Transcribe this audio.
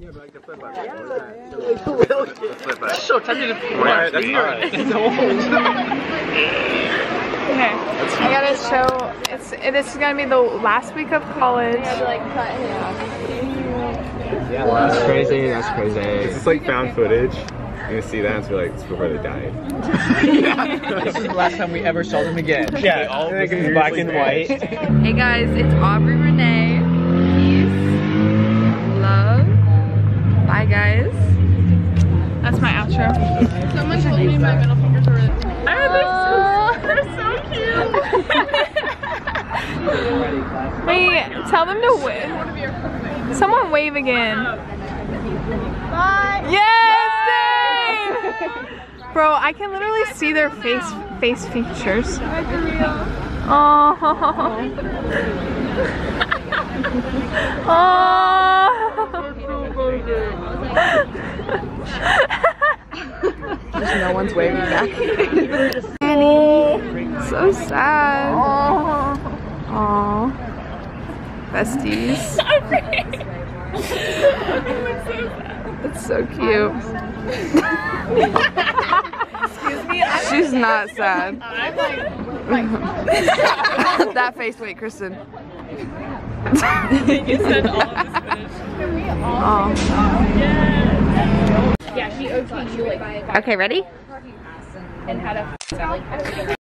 Yeah, but I can flip back. Yeah. That's so tempting. Right, that's alright. It's old. Okay. I gotta show. This is gonna be the last week of college. I gotta like cut him off. Yeah, that's crazy. That's crazy. This is like found footage. You're gonna see that and be like, it's before they died. Yeah. This is the last time we ever saw them again. Yeah, all black and white. Hey guys, it's Aubrey Renee. Peace, love, bye guys. That's my outro. Someone told me my middle fingers were really cool. Oh, they're so cute. Wait, tell them to wave. Someone wave again. Bye. Yes. Bro, I can literally see their face features. Oh. Oh. No one's waving back. So sad. Oh. Besties. That's so cute. She's not sad. I'm like that face. Wait, Kristen. You said all this finish. Can we all? Yeah. Yeah, she OT'd you like. Okay, ready? And had a